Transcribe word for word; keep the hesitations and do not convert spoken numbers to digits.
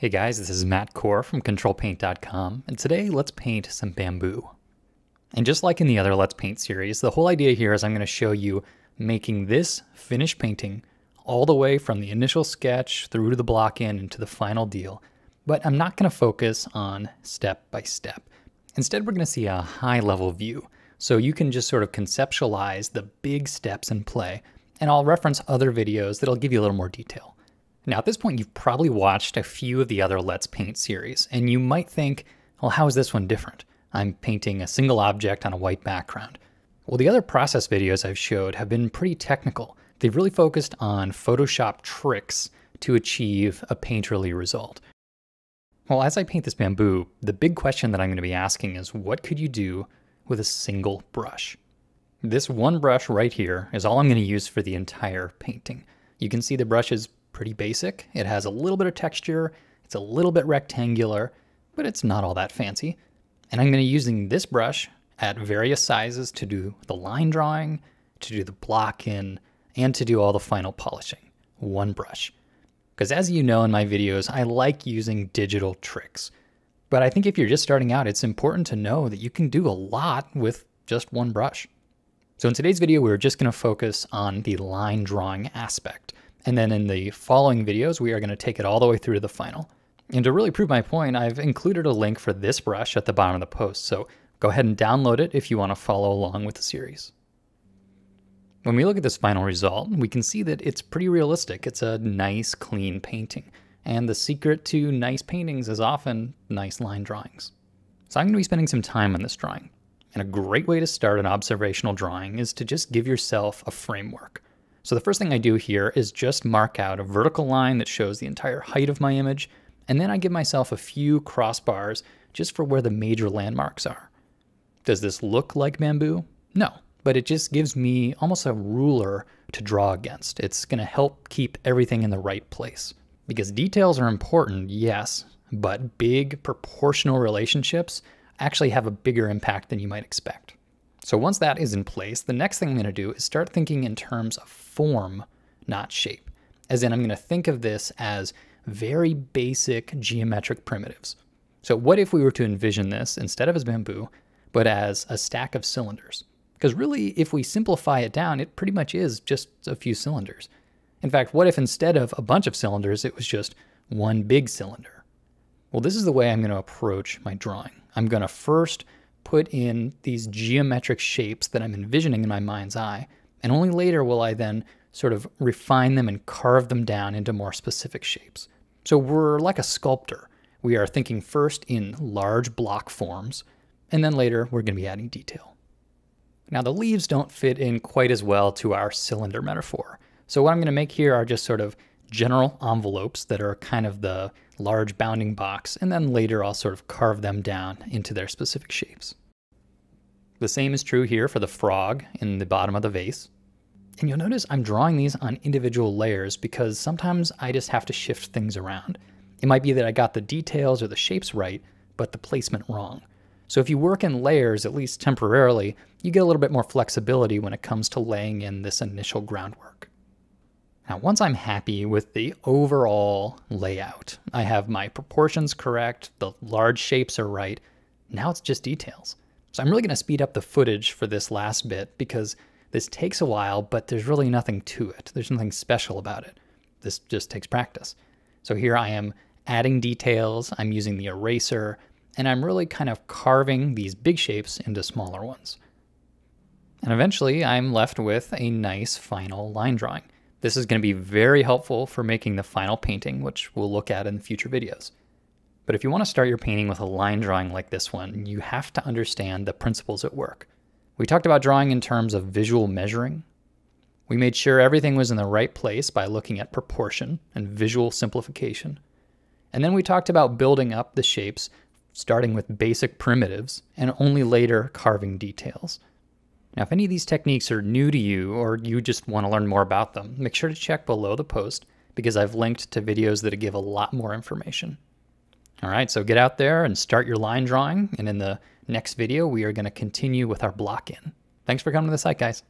Hey guys, this is Matt Kohr from Control Paint dot com, and today let's paint some bamboo. And just like in the other Let's Paint series, the whole idea here is I'm going to show you making this finished painting all the way from the initial sketch through to the block in and to the final deal. But I'm not going to focus on step by step. Instead, we're going to see a high level view, so you can just sort of conceptualize the big steps in play, and I'll reference other videos that'll give you a little more detail. Now, at this point, you've probably watched a few of the other Let's Paint series, and you might think, well, how is this one different? I'm painting a single object on a white background. Well, the other process videos I've showed have been pretty technical. They've really focused on Photoshop tricks to achieve a painterly result. Well, as I paint this bamboo, the big question that I'm going to be asking is, what could you do with a single brush? This one brush right here is all I'm going to use for the entire painting. You can see the brush is pretty basic. It has a little bit of texture, it's a little bit rectangular, but it's not all that fancy. And I'm going to be using this brush at various sizes to do the line drawing, to do the block in, and to do all the final polishing. One brush. Because as you know in my videos, I like using digital tricks. But I think if you're just starting out, it's important to know that you can do a lot with just one brush. So in today's video, we're just going to focus on the line drawing aspect. And then in the following videos, we are going to take it all the way through to the final. And to really prove my point, I've included a link for this brush at the bottom of the post, so go ahead and download it if you want to follow along with the series. When we look at this final result, we can see that it's pretty realistic. It's a nice, clean painting. And the secret to nice paintings is often nice line drawings. So I'm going to be spending some time on this drawing. And a great way to start an observational drawing is to just give yourself a framework. So the first thing I do here is just mark out a vertical line that shows the entire height of my image, and then I give myself a few crossbars just for where the major landmarks are. Does this look like bamboo? No, but it just gives me almost a ruler to draw against. It's going to help keep everything in the right place. Because details are important, yes, but big proportional relationships actually have a bigger impact than you might expect. So once that is in place, the next thing I'm going to do is start thinking in terms of form, not shape. As in, I'm going to think of this as very basic geometric primitives. So what if we were to envision this instead of as bamboo, but as a stack of cylinders? Because really, if we simplify it down, it pretty much is just a few cylinders. In fact, what if instead of a bunch of cylinders, it was just one big cylinder? Well, this is the way I'm going to approach my drawing. I'm going to first put in these geometric shapes that I'm envisioning in my mind's eye, and only later will I then sort of refine them and carve them down into more specific shapes. So we're like a sculptor. We are thinking first in large block forms, and then later we're going to be adding detail. Now the leaves don't fit in quite as well to our cylinder metaphor. So what I'm going to make here are just sort of general envelopes that are kind of the large bounding box, and then later I'll sort of carve them down into their specific shapes. The same is true here for the frog in the bottom of the vase. And you'll notice I'm drawing these on individual layers because sometimes I just have to shift things around. It might be that I got the details or the shapes right, but the placement wrong. So if you work in layers, at least temporarily, you get a little bit more flexibility when it comes to laying in this initial groundwork. Now, once I'm happy with the overall layout, I have my proportions correct, the large shapes are right, now it's just details. So I'm really going to speed up the footage for this last bit because this takes a while, but there's really nothing to it. There's nothing special about it. This just takes practice. So here I am adding details, I'm using the eraser, and I'm really kind of carving these big shapes into smaller ones. And eventually I'm left with a nice final line drawing. This is going to be very helpful for making the final painting, which we'll look at in future videos. But if you want to start your painting with a line drawing like this one, you have to understand the principles at work. We talked about drawing in terms of visual measuring. We made sure everything was in the right place by looking at proportion and visual simplification. And then we talked about building up the shapes, starting with basic primitives, and only later carving details. Now, if any of these techniques are new to you or you just want to learn more about them, make sure to check below the post because I've linked to videos that give a lot more information. All right, so get out there and start your line drawing. And in the next video, we are going to continue with our block in. Thanks for coming to the site, guys.